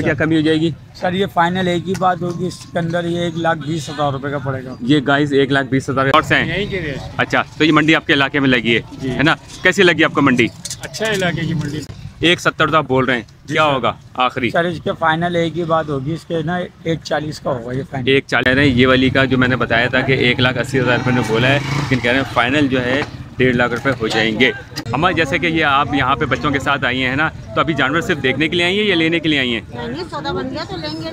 पे क्या कमी हो जाएगी? सर ये फाइनल एक ही बात होगी, इसके अंदर ये 1,20,000 रुपए का पड़ेगा। ये गाइस 1,20,000 है। अच्छा, तो ये मंडी आपके इलाके में लगी है ना? कैसी लगी आपको मंडी? अच्छा इलाके की मंडी। 1,70 आप बोल रहे हैं, क्या होगा आखिरी? सर इसके फाइनल एक ही बात होगी, इसके ना 1,40 का होगा ये फाइनल। 1,40 ये वाली का जो मैंने बताया था कि 1,80,000 रुपये ने बोला है, लेकिन कह रहे हैं फाइनल जो है 1,50,000 रुपये हो जाएंगे। हमारे जैसे कि ये आप यहाँ पे बच्चों के साथ आई हैं है ना, तो अभी जानवर सिर्फ देखने के लिए आई हैं या लेने के लिए आई हैं? सौदा बन गया तो लेंगे।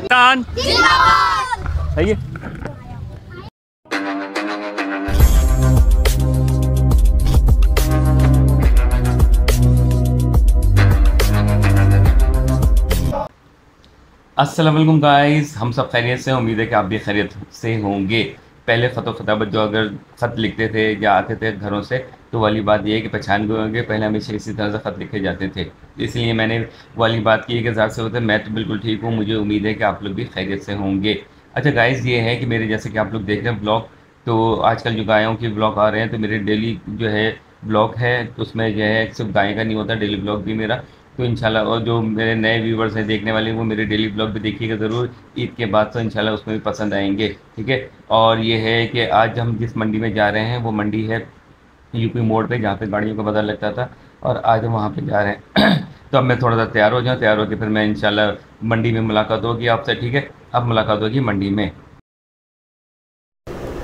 अस्सलाम वालेकुम गाइस, हम सब खैरियत से, उम्मीद है कि आप भी खैरियत से होंगे। पहले ख़त ख़ताबत जो अगर ख़त लिखते थे या आते थे घरों से, तो वाली बात यह है कि पहचान गए होंगे, पहले हमेशा इसी तरह से ख़त लिखे जाते थे। इसलिए मैंने वाली बात की कि ज़ाहिर से होते मैं तो बिल्कुल ठीक हूँ, मुझे उम्मीद है कि आप लोग भी खैरियत से होंगे। अच्छा गाइस, ये है कि मेरे जैसे कि आप लोग देख रहे हैं ब्लॉग, तो आजकल जो गायों के ब्लॉग आ रहे हैं, तो मेरे डेली जो है ब्लॉग है, उसमें जो है सिर्फ गाय का नहीं होता, डेली ब्लॉग भी मेरा। तो इंशाल्लाह, और जो मेरे नए व्यूवर्स हैं देखने वाले, वो मेरे डेली ब्लॉग भी देखिएगा ज़रूर, ईद के बाद तो इंशाल्लाह उसमें भी पसंद आएंगे, ठीक है। और ये है कि आज हम जिस मंडी में जा रहे हैं वो मंडी है यूपी मोड़ पे, जहाँ पे गाड़ियों का बाजार लगता था, और आज हम वहाँ पे जा रहे हैं। तो अब मैं थोड़ा सा तैयार हो जाऊँ, तैयार होकर फिर मैं इंशाल्लाह मंडी में मुलाकात होगी आपसे, ठीक है। अब मुलाकात होगी मंडी में।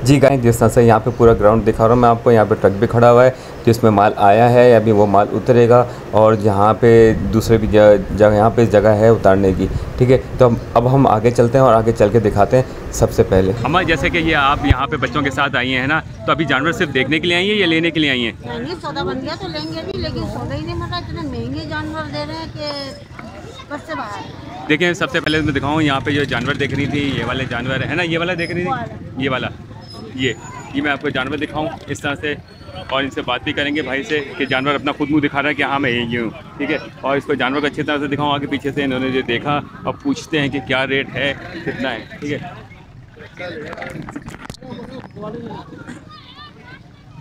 जी गाइस, जिस तरह से यहाँ पे पूरा ग्राउंड दिखा रहा हूँ मैं आपको, यहाँ पे ट्रक भी खड़ा हुआ है जिसमें माल आया है, अभी वो माल उतरेगा, और यहाँ पे दूसरे भी जगह यहाँ पे जगह है उतारने की, ठीक है। तो अब हम आगे चलते हैं और आगे चल के दिखाते हैं। सबसे पहले हमारे जैसे कि ये आप यहाँ पे बच्चों के साथ आई हैं ना, तो अभी जानवर सिर्फ देखने के लिए आई हैं या लेने के लिए आई हैं? सौदा बन गया तो लेंगे, लेकिन सौदा ही नहीं मिला, इतने महंगे जानवर दे रहे हैं कि बस से बाहर। देखिए सबसे पहले मैं दिखाऊँ, यहाँ पे जो जानवर देख रही थी, ये वाले जानवर है ना, ये वाला देख रही थी, ये वाला, ये मैं आपको जानवर दिखाऊं इस तरह से, और इनसे बात भी करेंगे भाई से कि जानवर अपना खुद मुँह दिखा रहा है कि हाँ मैं यही हूँ, ठीक है। और इसको जानवर को अच्छी तरह से दिखाऊं, आगे पीछे से इन्होंने जो देखा, अब पूछते हैं कि क्या रेट है, कितना है, ठीक है।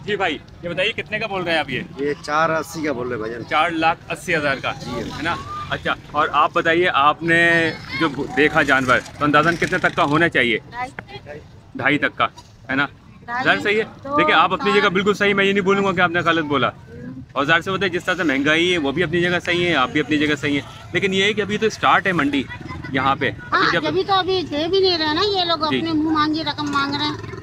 जी भाई, ये बताइए कितने का बोल रहे हैं आप? ये 4,80,000 का बोल रहे हैं भाई, 4,80,000 का, है ना। अच्छा, और आप बताइए, आपने जो देखा जानवर, तो अंदाजन कितने तक का होना चाहिए? 2,500 तक का, है ना। ज़ाहिर सही है, देखिए आप अपनी जगह बिल्कुल सही, मैं ये नहीं बोलूँगा कि आपने गलत बोला। और ज़ाहिर से होता है जिस तरह से महंगाई है, वो भी अपनी जगह सही है, आप भी अपनी जगह सही है, लेकिन ये है कि अभी तो स्टार्ट है मंडी यहाँ पे। अभी तो अभी दे भी नहीं रहे ना ये लोग, अपने मुँह मांगी रकम मांग रहे हैं।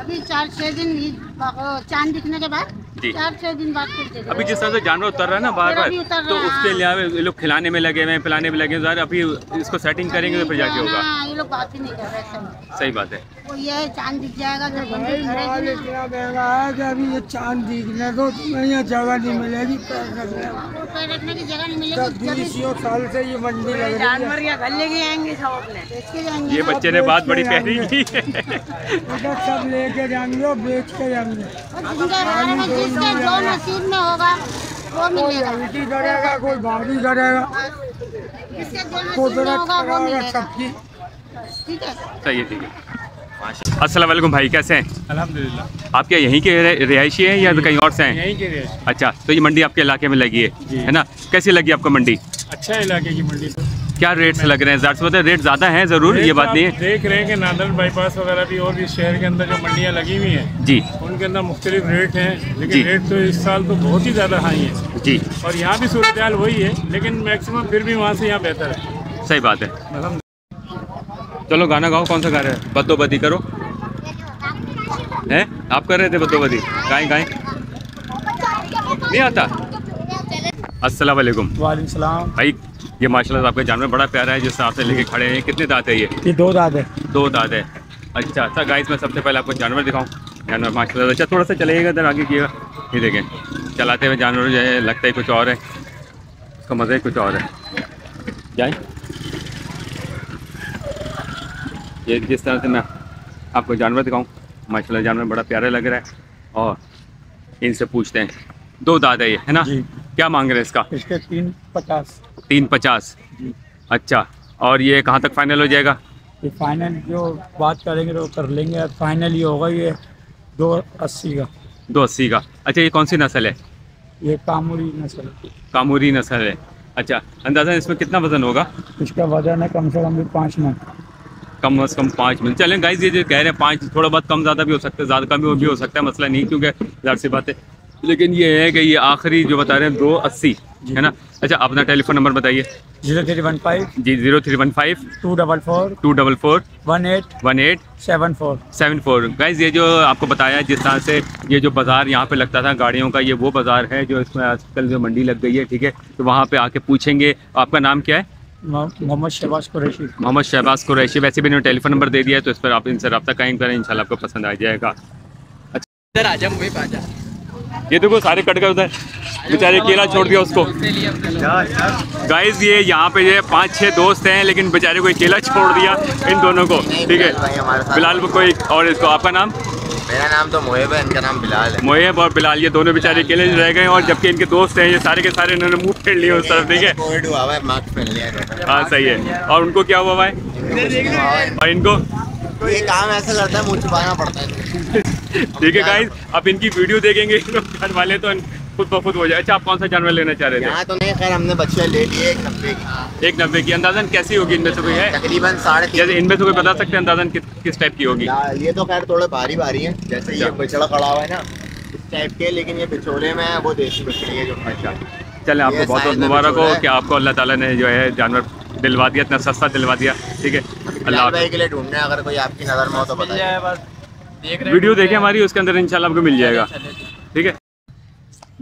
अभी 4-6 दिन चांद दिखने के बाद, 4-6 दिन बाद अभी जिस तरह से जानवर उतर रहा है ना बार बार, तो उसके लिए लोग खिलाने में लगे हुए हैं, पिलाने में लगे हैं। ज़ाहिर अभी इसको सेटिंग करेंगे तो फिर जाके होगा। ये लोग बात ही नहीं कर रहे हैं। सही बात है, वो ये चांद दिख जाएगा तो अभी ये चांद दिखने दो, यहाँ जगह नहीं मिलेगी, पैर रखने की जगह नहीं मिलेगी। ये मंडी जानवर क्या घर लेके आएंगे? ये बच्चे ने बात बड़ी प्यारी की, सब लेके जाएंगे, बेच के जाएंगे, इसके जो नसीब में होगा वो मिलेगा। कोई करेगा, कोई भाभी करेगा, इसके जो नसीब में होगा वो मिलेगा, ठीक है। सही है, ठीक है। अस्सलाम वालेकुम भाई, कैसे हैं? अल्हम्दुलिल्लाह। आप क्या यहीं के रिहायशी हैं या कहीं और से हैं? यहीं के रिहायशी। अच्छा, तो ये मंडी आपके इलाके में लगी है ना, कैसी लगी आपको मंडी? अच्छा इलाके की मंडी। क्या रेट्स लग रहे हैं? ज़ाहिर होता है रेट ज़्यादा हैं ज़रूर, ये बात नहीं है। देख रहे हैं कि नांदेड़ बाईपास वगैरह भी और भी शहर के अंदर जो मंडियाँ लगी हुई हैं जी, उनके अंदर मुख्तलिफ रेट हैं, लेकिन रेट तो इस साल तो बहुत ही ज़्यादा हाई है जी। और यहाँ भी सूरत हाल वही है, लेकिन मैक्सिमम फिर भी वहाँ से यहाँ बेहतर है। सही बात है। चलो गाना गाओ, कौन सा गा रहे हैं? बदोबदी करो हैं आप, कर रहे थे बदोबदी, गाएँ गाएँ नहीं आता। अस्सलाम वालेकुम। वालेकुम सलाम। भाई ये माशाल्लाह आपका जानवर बड़ा प्यारा है, जिस हिसाब से लेके खड़े हैं। कितने दांत है ये? 2 दांत है। 2 दांत है। अच्छा, तो गाइस मैं सबसे पहले आपको जानवर दिखाऊं। जानवर माशाल्लाह। अच्छा थोड़ा सा चलेगा इधर आगे किएगा, ये देखें चलाते हुए जानवर जो है लगता ही कुछ और है, उसका मज़ा ही कुछ और है। जाए ये जिस तरह से मैं आपको जानवर दिखाऊँ, माशाल्लाह जानवर बड़ा प्यारा लग रहा है। और इनसे पूछते हैं, 2 दांत है ये, है ना। क्या मांग रहे हैं इसका? इसका 3,50। अच्छा, और ये कहाँ तक फाइनल हो जाएगा? ये फाइनल जो बात करेंगे तो कर लेंगे, फाइनल ये होगा ये 2,80 का। 2,80 का। अच्छा, ये कौन सी नस्ल है? ये कामूरी नस्ल है। कामूरी नस्ल है। अच्छा, अंदाजा इसमें कितना वजन होगा? इसका वजन है कम से कम 5 मन। कम से कम 5 मन। चलें गाइस, ये जो कह रहे हैं 5, थोड़ा बहुत कम ज़्यादा भी हो सकता है, ज़्यादा कम भी हो सकता है, मसला नहीं, क्योंकि ज़्यादा सी बात है। लेकिन ये है कि ये आखिरी जो बता रहे हैं 280 है ना। अच्छा, अपना टेलीफोन नंबर बताइए। 0315 जी 0315 244 244 18 18 74 74। गाइज ये जो आपको बताया, जिस तरह से ये जो बाज़ार यहाँ पे लगता था गाड़ियों का, ये वो बाज़ार है जो इसमें आजकल जो मंडी लग गई है, ठीक है। तो वहाँ पे आके पूछेंगे। आपका नाम क्या है? मोहम्मद शहबाज कुरैशी। मोहम्मद शहबाज कुरैशी। वैसे भी इन्होंने टेलीफोन नंबर दे दिया है, तो इस पर आप इनसे रब्ता कायम करें, इंशाल्लाह आपको पसंद आ जाएगा। अच्छा आजा, मुझे पाजा। ये देखो सारे कट गए, उधर बेचारे केला छोड़ दिया उसको। गाइस ये यहाँ पे जो है 5-6 दोस्त हैं, लेकिन बेचारे को केला छोड़ दिया इन दोनों को, ठीक है। बिलाल को कोई और, इसको आपका नाम? मेरा नाम तो मोहिब है, इनका नाम बिलाल है। मोहिब और बिलाल ये दोनों बेचारे केले रह गए, और जबकि इनके दोस्त हैं ये सारे के सारे, इन्होंने मुंह फेर लिए उस तरफ, ठीक है। कोविड हुआ है, मास्क पहन लिया। हाँ सही है। और उनको क्या हुआ है? और इनको ये काम ऐसा करता है, मुंह छुपाना पड़ता है, ठीक है। गाइस अब इनकी वीडियो देखेंगे घर वाले, तो खुद ब खुद हो जाए। अच्छा आप कौन सा जानवर लेना चाह रहे थे? यहाँ तो नहीं, खैर हमने बच्चे ले लिए 190 की। 190 की अंदाजन कैसी होगी? इनमें से कोई है तकरीबन 3.5। इनमें से कोई बता सकते हैं अंदाजन किस टाइप की होगी? ये तो खैर थोड़े भारी भारी है, जैसे ये बछड़ा खड़ा हुआ है ना इस टाइप के, लेकिन ये बिचौले में है, वो देसी बछड़ी है जो खर्चा। चले आपको बहुत बहुत मुबारक हो कि आपको अल्लाह ताला ने जो है जानवर दिलवा दिया, इतना सस्ता दिलवा दिया, ठीक है। अल्लाह भाई के लिए ढूंढना है, अगर कोई आपकी नज़र में हो तो बताइए। बस वीडियो देखें हमारी, उसके अंदर इंशाल्लाह आपको मिल जाएगा, ठीक है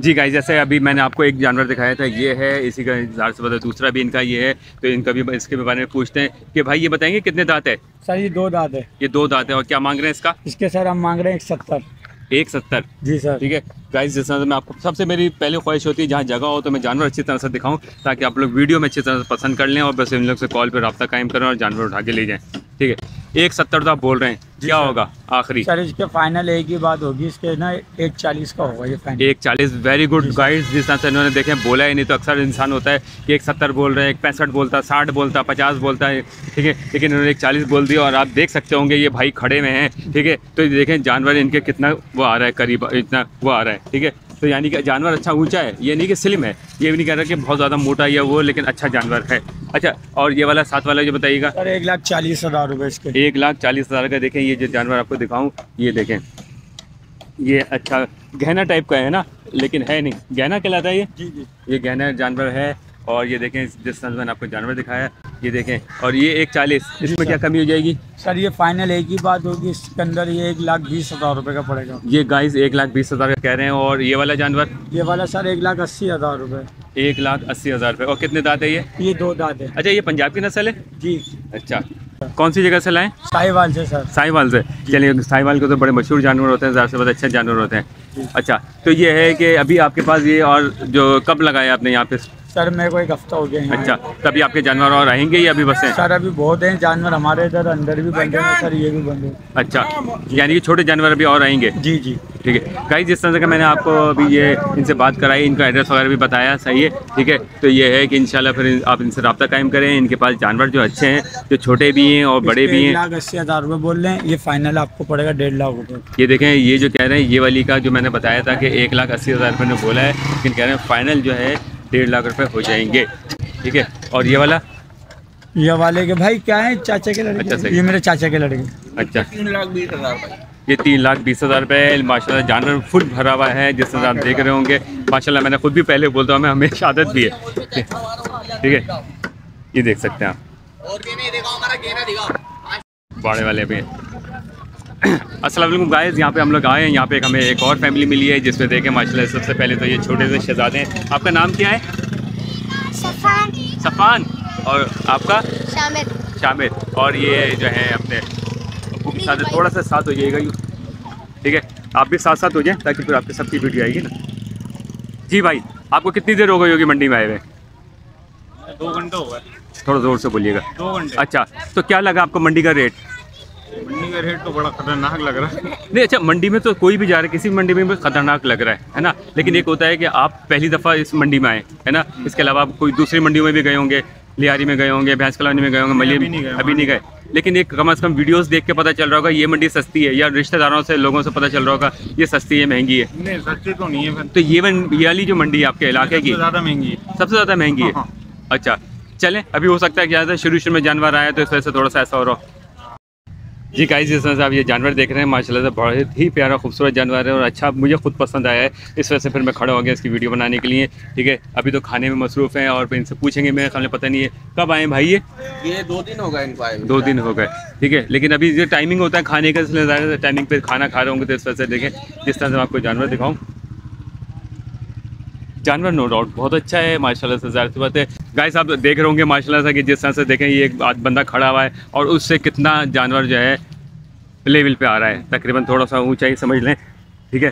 जी। गाइस जैसे अभी मैंने आपको एक जानवर दिखाया था, ये है, इसी का इंतजार से पता दूसरा भी इनका ये है, तो इनका भी इसके बारे में पूछते हैं कि भाई ये बताएंगे कितने दांत है? सर ये 2 दांत है। ये 2 दांत है। और क्या मांग रहे हैं इसका? इसके सर हम मांग रहे हैं 170। 170 जी सर, ठीक है। गाइस जैसा मैं आपको सबसे मेरी पहले ख्वाहिश होती है जहाँ जगह हो तो मैं जानवर अच्छी तरह से दिखाऊँ, ताकि आप लोग वीडियो में अच्छी तरह से पसंद कर लें, और बस इन लोग से कॉल पर राब्ता कायम करें और जानवर उठा के ले जाएँ, ठीक है। 170 तो आप बोल रहे हैं, क्या होगा आखिरी? सर इसके फाइनल एक ही बात होगी, इसके ना 140 का होगा ये फाइनल। 140। वेरी गुड गाइड्स, जिस तरह से इन्होंने देखे बोला ही नहीं, तो अक्सर इंसान होता है कि 170 बोल रहे हैं, 165 बोलता है, 60 बोलता है, 50 बोलता है, ठीक है। लेकिन इन्होंने 140 बोल दिया, और आप देख सकते होंगे ये भाई खड़े में हैं, ठीक है। तो देखें जानवर इनके कितना वो आ रहा है, करीब इतना वो आ रहा है, ठीक है। तो यानी कि जानवर अच्छा ऊँचा है, ये नहीं कि स्लिम है, ये भी नहीं कह रहा कि बहुत ज़्यादा मोटा या वो, लेकिन अच्छा जानवर है। अच्छा और ये वाला साथ वाला जो बताइएगा? अरे 1,40,000 रुपये इसके। 1,40,000 का। देखें ये जो जानवर आपको दिखाऊं, ये देखें, ये अच्छा गहना टाइप का है ना, लेकिन है नहीं, गहना कहलाता है ये। जी जी ये गहना जानवर है। और ये देखें जिस तरह मैंने आपको जानवर दिखाया, ये देखें। और ये 140, इसमें क्या कमी हो जाएगी? सर ये फाइनल एक ही बात होगी, इसके अंदर ये 1,20,000 रुपये का पड़ेगा। ये गाइस 1,20,000 का कह रहे हैं। और ये वाला जानवर? ये वाला सर 1,80,000 रुपये। 1,80,000 रुपये। और कितने दांत है ये? ये 2 दांत है। अच्छा ये पंजाब की नस्ल है जी। अच्छा कौन सी जगह से लाएँ? साहिवाल से सर। साहिवाल से। चलिए, साहिवाल के तो बड़े मशहूर जानवर होते हैं, ज़्यादा से बहुत अच्छे जानवर होते हैं। अच्छा तो ये है कि अभी आपके पास ये, और जो कब लगाया आपने यहाँ पे? सर मेरे को 1 हफ्ता हो गया है। अच्छा तभी आपके जानवर और आएंगे या अभी बस हैं? सर अभी बहुत हैं जानवर हमारे इधर, अंदर भी बंद हैं सर, ये भी बंद है। अच्छा यानी कि छोटे जानवर अभी और आएंगे। जी जी ठीक है। गाइस जिस तरह से मैंने आपको अभी ये इनसे बात कराई, इनका एड्रेस वगैरह भी बताया, सही है, ठीक है। तो ये है कि इंशाल्लाह फिर आप इनसे रब्ता कायम करें, इनके पास जानवर जो अच्छे हैं, जो छोटे भी हैं और बड़े भी हैं। 1,80,000 रुपये बोल रहे हैं, ये फाइनल आपको पड़ेगा 1,50,000 रुपये। ये देखें ये जो कह रहे हैं, ये वाली का जो मैंने बताया था कि 1,80,000 रुपये ने बोला है, लेकिन कह रहे हैं फाइनल जो है 1,50,000 रुपये हो जाएंगे, ठीक है। और ये वाला? ये वाले के भाई क्या है? चाचा के लड़के। अच्छा ये मेरे चाचा के लड़के। अच्छा 3,20,000। ये 3,20,000 रुपये। माशाल्लाह जानवर फुल भरा हुआ है, जिस तरह आप देख रहे होंगे। माशाल्लाह मैंने खुद भी पहले बोलता हूँ, मैं हमेशा आदत भी है, ठीक है। ये देख सकते हैं आप, बाड़े वाले भी हैं। अस्सलाम वालेकुम गाइस, यहाँ पे हम लोग आए हैं, यहाँ पे हमें एक और फैमिली मिली है, जिसमें देखें माशाल्लाह। सबसे पहले तो ये छोटे से शहजादे हैं। आपका नाम क्या है? सफान। सफान। और आपका? शामिर। शामिर। और ये जो है अपने अबू के साथ, थोड़ा सा साथ हो जाएगा यूँ, ठीक है। आप भी साथ साथ हो जाएँ, ताकि फिर आपके सबकी वीडियो आएगी ना। जी भाई आपको कितनी देर हो गई होगी मंडी में आए हुए? 2 घंटा होगा। थोड़ा ज़ोर से बोलिएगा। 2 घंटे। अच्छा तो क्या लगा आपको मंडी का रेट? मंडी का रेट तो बड़ा खतरनाक लग रहा है। नहीं अच्छा, मंडी में तो कोई भी जा रहा है, किसी मंडी में भी खतरनाक लग रहा है ना। लेकिन एक होता है कि आप पहली दफ़ा इस मंडी में आए हैं ना, इसके अलावा आप कोई दूसरी मंडियों में भी गए होंगे, लियारी में गए होंगे, भैंस कलानी में गए होंगे, मलीर, अभी नहीं गए। लेकिन एक कम से कम वीडियोस देख के पता चल रहा होगा ये मंडी सस्ती है, या रिश्तेदारों से लोगों से पता चल रहा होगा ये सस्ती है महंगी है। नहीं सस्ती तो नहीं है। तो ये वाली जो मंडी है आपके इलाके की ज़्यादा महंगी है, सबसे ज़्यादा महंगी है। अच्छा चलें, अभी हो सकता है क्या शुरू में जानवर आया तो इस वजह से थोड़ा सा ऐसा हो रहा जी। गाइस जिस तरह से आप ये जानवर देख रहे हैं माशाल्लाह से बहुत ही प्यारा खूबसूरत जानवर है और अच्छा मुझे खुद पसंद आया है, इस वजह से फिर मैं खड़ा हो गया इसकी वीडियो बनाने के लिए। ठीक है अभी तो खाने में मसरूफ़ हैं और फिर इनसे पूछेंगे, मेरे सामने पता नहीं है कब आए भाई ये 2 दिन हो गए इनको आए, 2 दिन हो गए। ठीक है लेकिन अभी जो टाइमिंग होता है खाने का इसलिए टाइमिंग पर खाना खा रहे होंगे, तो इस वजह से देखें जिस तरह से मैं आपको जानवर दिखाऊँ। जानवर नो डाउट बहुत अच्छा है माशाल्लाह से, ज़ाहिर सी बात है। गाइस आप देख रहे होंगे माशाल्लाह से कि जिस तरह से देखें ये एक बंदा खड़ा हुआ है और उससे कितना जानवर जो है लेवल पे आ रहा है, तकरीबन थोड़ा सा ऊंचाई समझ लें। ठीक है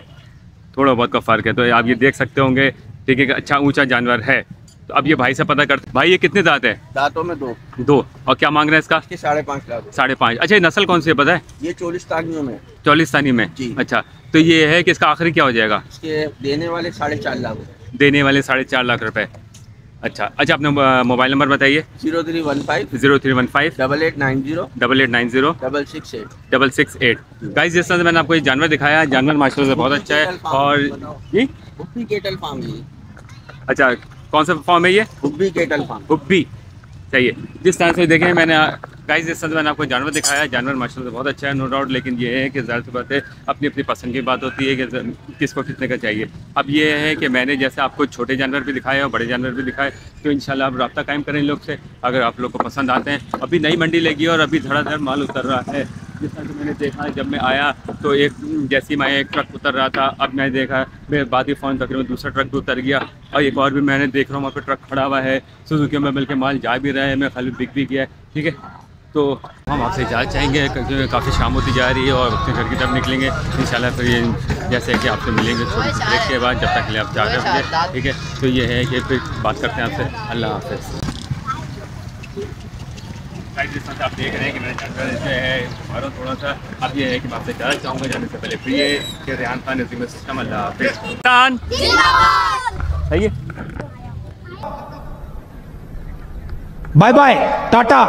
थोड़ा बहुत का फ़र्क है तो आप ये देख सकते होंगे। ठीक है अच्छा ऊँचा जानवर है। तो अब ये भाई से पता करते, भाई ये कितने दांत है? दांतों में 2। और क्या मांग रहे हैं इसका? 5.5 लाख। 5.5। अच्छा ये नस्ल कौन सी है पता है? ये चोलिस्तानियों में। चोलिस्तानियों में जी। अच्छा तो ये है कि इसका आखिरी क्या हो जाएगा? इसके देने वाले 4.5 लाख। देने वाले 4.5 लाख रुपए। अच्छा अच्छा अपने मोबाइल नंबर बताइए। 0315 031 5890 8890 66 8। गाइस जिस तरह से मैंने आपको ये जानवर दिखाया, जानवर माशाल्लाह से बहुत अच्छा है। और अच्छा कौन सा फॉर्म है ये? हुब्बी केटल फार्म। हुब्बी चाहिए जिस तरह से देखें मैंने गाइस जिस तरह से मैंने आपको जानवर दिखाया, जानवर माशाल्लाह बहुत अच्छा है नो डाउट, लेकिन ये है कि ज़ाहिर सी बात है अपनी अपनी पसंद की बात होती है कि किसको कितने का चाहिए। अब ये है कि मैंने जैसे आपको छोटे जानवर भी दिखाए और बड़े जानवर भी दिखाए, तो इंशाल्लाह आप रब्ता कायम करें लोग से अगर आप लोग को पसंद आते हैं। अभी नई मंडी लगी और अभी धड़ाधड़ माल उतर रहा है। जिस तरह से मैंने देखा जब मैं आया तो एक जैसी मैं एक ट्रक उतर रहा था, अब मैंने देखा मेरे बाद ही फ़ोन तकरीबन दूसरा ट्रक भी उतर गया और एक और भी मैंने देख रहा हूँ वहाँ पर ट्रक खड़ा हुआ है सुजुकी में, बल्कि माल जा भी रहा है मैं खाली बिक भी गया। ठीक है तो हम आपसे इजाज़त चाहेंगे क्योंकि काफ़ी शाम होती जा रही है और अपने घर की तरफ निकलेंगे इंशाल्लाह। फिर ये जैसे कि आपसे मिलेंगे थोड़ी ब्रेक के बाद, जब तक ले आप जा रहे होंगे। ठीक है तो ये है कि फिर बात करते हैं आपसे। अल्लाह हाफ़िज़। आप देख रहे हैं कि मेरे जानवर जो है थोड़ा सा, अब ये है कि मैं आपसे इजाज़त चाहूँगा जाने से पहले प्रिय कि रेहान खान नजीम सिस्टम। अल्लाह हाफ़िज़। सही है, bye bye tata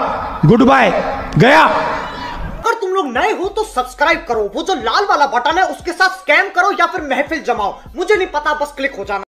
good bye गया। अगर तुम लोग नए हो तो सब्सक्राइब करो, वो जो लाल वाला बटन है उसके साथ स्कैम करो या फिर महफिल जमाओ, मुझे नहीं पता बस क्लिक हो जाना।